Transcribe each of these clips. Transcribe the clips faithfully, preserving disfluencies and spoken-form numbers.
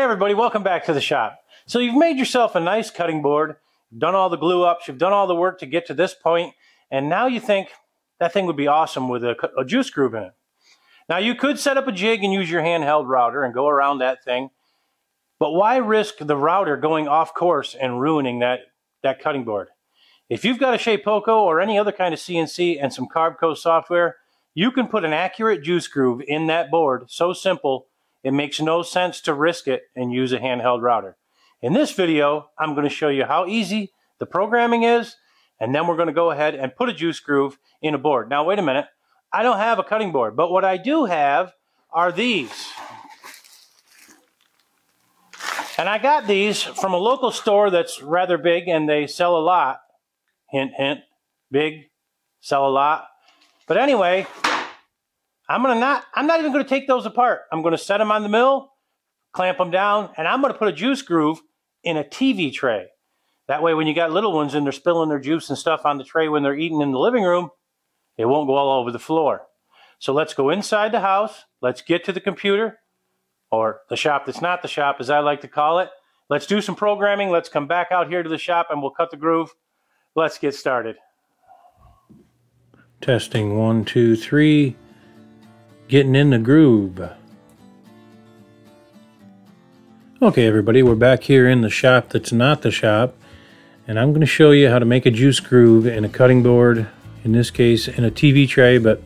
Hey everybody, welcome back to the shop. So you've made yourself a nice cutting board, done all the glue ups, you've done all the work to get to this point, and now you think that thing would be awesome with a, a juice groove in it. Now you could set up a jig and use your handheld router and go around that thing, but why risk the router going off course and ruining that, that cutting board? If you've got a Shapeoko or any other kind of C N C and some Carveco software, you can put an accurate juice groove in that board so simple it makes no sense to risk it and use a handheld router. In this video, I'm going to show you how easy the programming is, and then we're going to go ahead and put a juice groove in a board. Now, wait a minute. I don't have a cutting board, but what I do have are these. And I got these from a local store that's rather big, and they sell a lot. Hint, hint. Big, sell a lot. But anyway, I'm gonna not, I'm not even gonna take those apart. I'm gonna set them on the mill, clamp them down, and I'm gonna put a juice groove in a T V tray. That way when you got little ones and they're spilling their juice and stuff on the tray when they're eating in the living room, it won't go all over the floor. So let's go inside the house, let's get to the computer, or the shop that's not the shop as I like to call it. Let's do some programming, let's come back out here to the shop and we'll cut the groove. Let's get started. Testing one, two, three. Getting in the groove. Okay everybody, we're back here in the shop that's not the shop, and I'm going to show you how to make a juice groove in a cutting board, in this case in a T V tray, but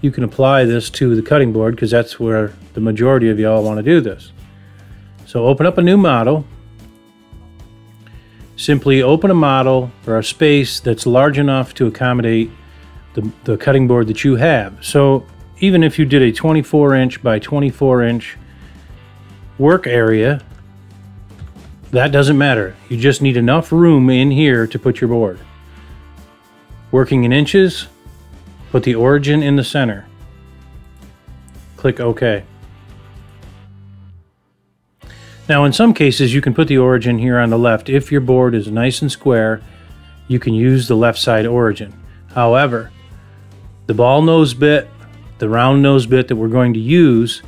you can apply this to the cutting board because that's where the majority of y'all want to do this. So open up a new model. Simply open a model or a space that's large enough to accommodate the, the cutting board that you have. So even if you did a twenty-four inch by twenty-four inch work area, that doesn't matter. You just need enough room in here to put your board. Working in inches, put the origin in the center. Click OK. Now in some cases you can put the origin here on the left. If your board is nice and square, you can use the left side origin. However, the ball nose bit, the round nose bit that we're going to use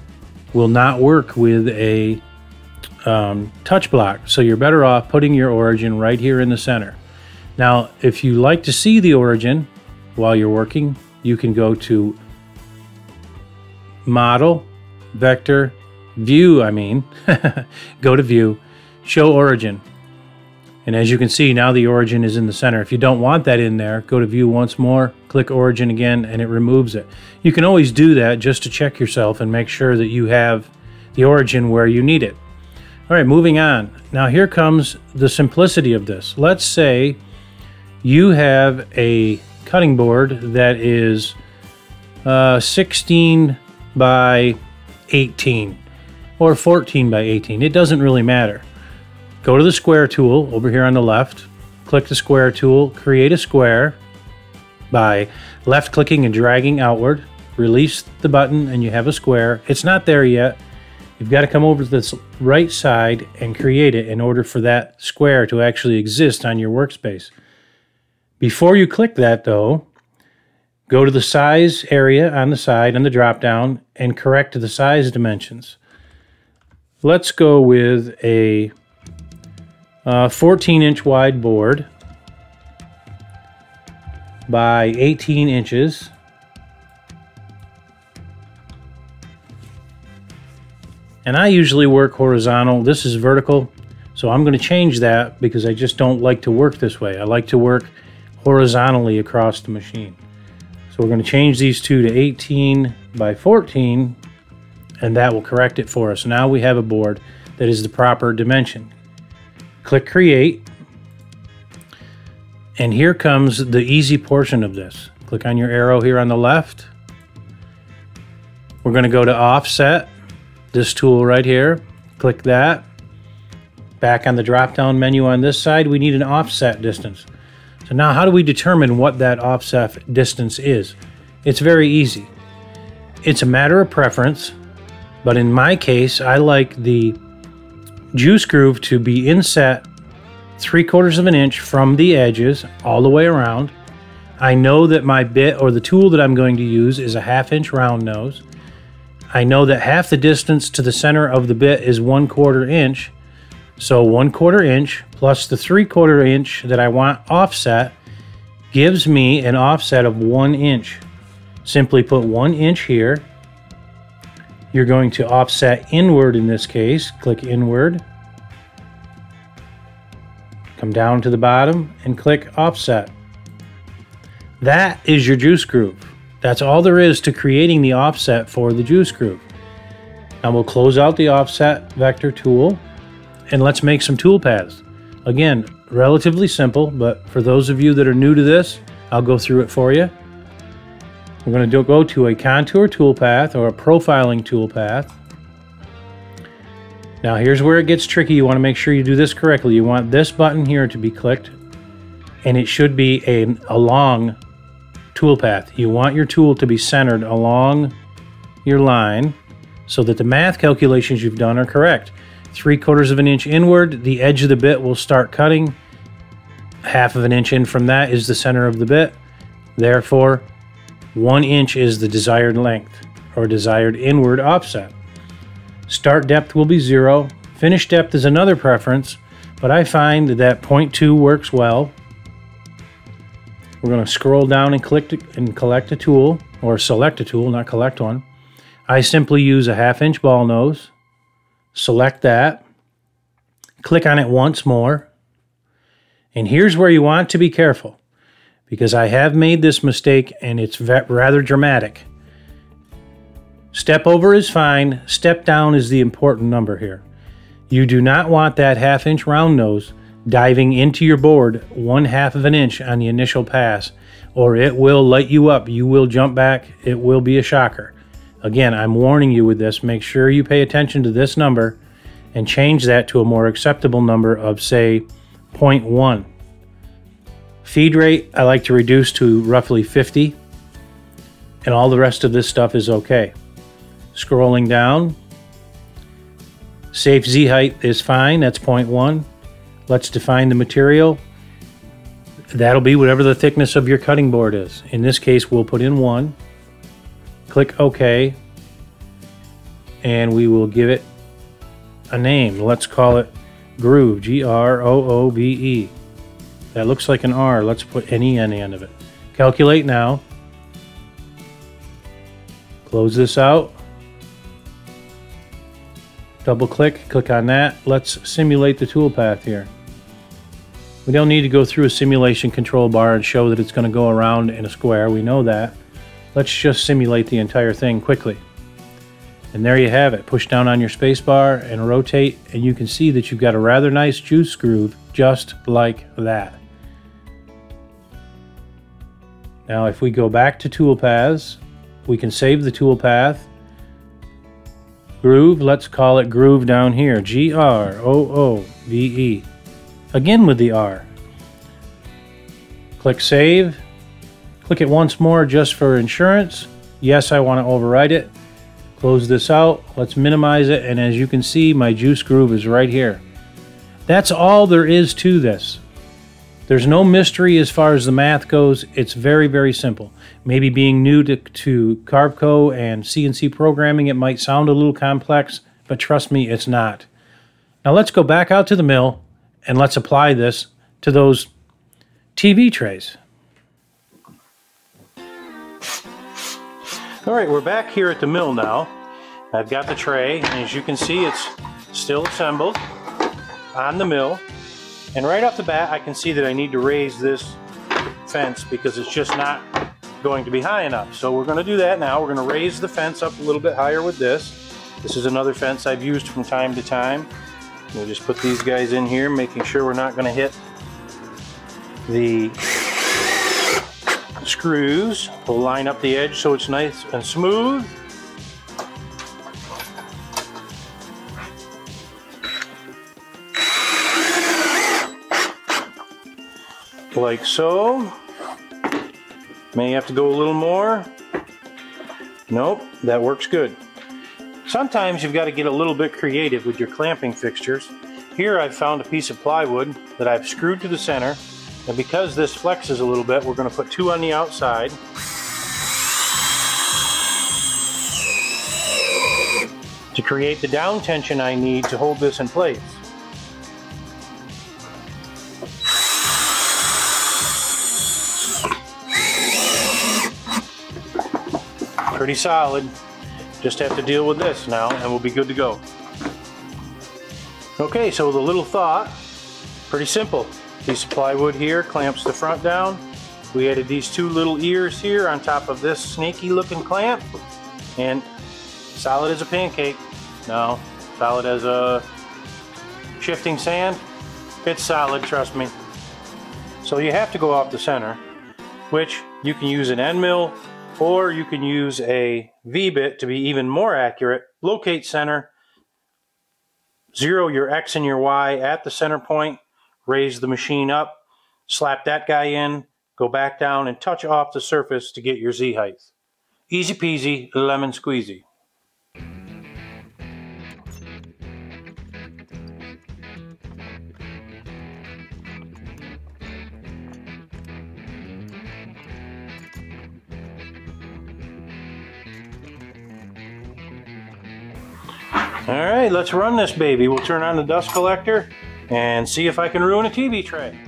will not work with a um, touch block. So you're better off putting your origin right here in the center. Now, if you like to see the origin while you're working, you can go to Model, Vector, View, I mean, go to View, Show Origin. And as you can see, now the origin is in the center. If you don't want that in there, go to View once more, click Origin again, and it removes it. You can always do that just to check yourself and make sure that you have the origin where you need it. All right, moving on. Now here comes the simplicity of this. Let's say you have a cutting board that is uh, sixteen by eighteen or fourteen by eighteen. It doesn't really matter. Go to the square tool over here on the left, click the square tool, create a square by left clicking and dragging outward, release the button and you have a square. It's not there yet. You've got to come over to this right side and create it in order for that square to actually exist on your workspace. Before you click that though, go to the size area on the side and the drop down and correct the size dimensions. Let's go with a Uh, fourteen inch wide board by eighteen inches. And I usually work horizontal. This is vertical. So I'm going to change that because I just don't like to work this way. I like to work horizontally across the machine. So we're going to change these two to eighteen by fourteen, and that will correct it for us. Now we have a board that is the proper dimension. Click Create, and here comes the easy portion of this. Click on your arrow here on the left. We're going to go to Offset, this tool right here. Click that. Back on the drop-down menu on this side, we need an offset distance. So now how do we determine what that offset distance is? It's very easy. It's a matter of preference, but in my case, I like the juice groove to be inset three quarters of an inch from the edges all the way around. I know that my bit or the tool that I'm going to use is a half inch round nose. I know that half the distance to the center of the bit is one quarter inch. So one quarter inch plus the three quarter inch that I want offset gives me an offset of one inch. Simply put one inch here. You're going to offset inward in this case. Click inward. Come down to the bottom and click offset. That is your juice groove. That's all there is to creating the offset for the juice groove. Now we'll close out the offset vector tool and let's make some tool paths. Again, relatively simple, but for those of you that are new to this, I'll go through it for you. We're going to do, go to a contour toolpath or a profiling toolpath. Now here's where it gets tricky. You want to make sure you do this correctly. You want this button here to be clicked, and it should be a, a long toolpath. You want your tool to be centered along your line so that the math calculations you've done are correct. Three quarters of an inch inward, the edge of the bit will start cutting. Half of an inch in from that is the center of the bit. Therefore, one inch is the desired length or desired inward offset. Start depth will be zero. Finish depth is another preference, but I find that zero point two works well. We're going to scroll down and click and collect a tool, or select a tool, not collect one. I simply use a half inch ball nose. Select that, click on it once more, and here's where you want to be careful, because I have made this mistake and it's rather dramatic. Step over is fine, step down is the important number here. You do not want that half inch round nose diving into your board one half of an inch on the initial pass, or it will light you up, you will jump back, it will be a shocker. Again, I'm warning you with this. Make sure you pay attention to this number and change that to a more acceptable number of, say, zero point one. Feed rate, I like to reduce to roughly fifty, and all the rest of this stuff is okay. Scrolling down, safe Z height is fine, that's zero point one. Let's define the material. That'll be whatever the thickness of your cutting board is. In this case, we'll put in one. Click OK, and we will give it a name. Let's call it Groove, G R O O V E. That looks like an R. Let's put an E on the end of it. Calculate now. Close this out. Double click, click on that. Let's simulate the toolpath here. We don't need to go through a simulation control bar and show that it's going to go around in a square. We know that. Let's just simulate the entire thing quickly. And there you have it. Push down on your space bar and rotate, and you can see that you've got a rather nice juice groove just like that. Now if we go back to toolpaths, we can save the toolpath. Groove, let's call it groove down here. G R O O V E. Again with the R. Click save. Click it once more just for insurance. Yes, I want to override it. Close this out. Let's minimize it. And as you can see, my juice groove is right here. That's all there is to this. There's no mystery as far as the math goes. It's very, very simple. Maybe being new to, to Carveco and C N C programming, it might sound a little complex, but trust me, it's not. Now let's go back out to the mill and let's apply this to those T V trays. All right, we're back here at the mill now. I've got the tray, and as you can see, it's still assembled on the mill. And right off the bat, I can see that I need to raise this fence because it's just not going to be high enough. So we're going to do that now. We're going to raise the fence up a little bit higher with this. This is another fence I've used from time to time. We'll just put these guys in here, making sure we're not going to hit the screws. We'll line up the edge so it's nice and smooth. Like so. May have to go a little more. Nope, that works good. Sometimes you've got to get a little bit creative with your clamping fixtures. Here I've found a piece of plywood that I've screwed to the center. And because this flexes a little bit, we're going to put two on the outside. to create the down tension I need to hold this in place. Pretty solid. Just have to deal with this now and we'll be good to go. Okay, so the little thought, pretty simple. Piece of plywood here clamps the front down. We added these two little ears here on top of this snaky looking clamp, and solid as a pancake. No, solid as a shifting sand. It's solid, trust me. So you have to go off the center, which you can use an end mill, or you can use a V-bit to be even more accurate. Locate center, zero your X and your Y at the center point, raise the machine up, slap that guy in, go back down and touch off the surface to get your Z height. Easy peasy, lemon squeezy. All right, let's run this baby. We'll turn on the dust collector and see if I can ruin a T V tray.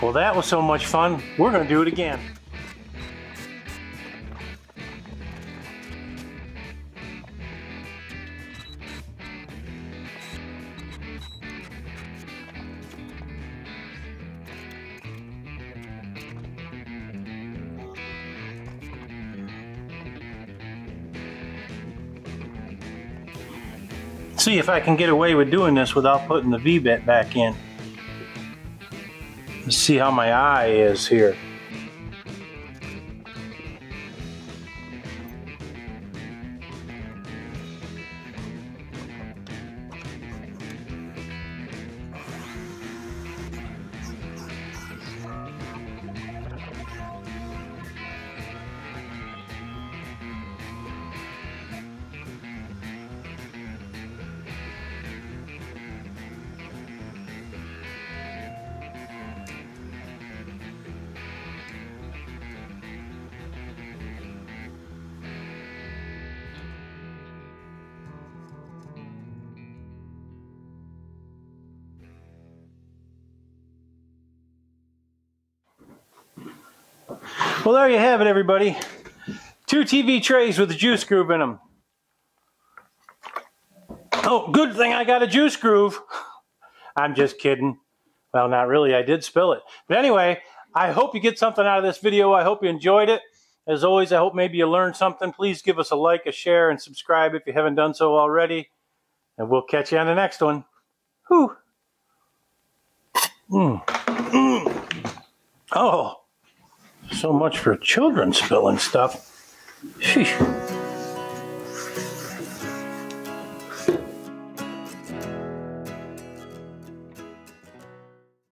Well, that was so much fun, we're going to do it again. See if I can get away with doing this without putting the V-bit back in. See how my eye is here. Well, there you have it, everybody. Two T V trays with a juice groove in them. Oh, good thing I got a juice groove. I'm just kidding. Well, not really. I did spill it. But anyway, I hope you get something out of this video. I hope you enjoyed it. As always, I hope maybe you learned something. Please give us a like, a share, and subscribe if you haven't done so already. And we'll catch you on the next one. Whew. Mm. Mm. Oh. So much for children spilling stuff. Sheesh.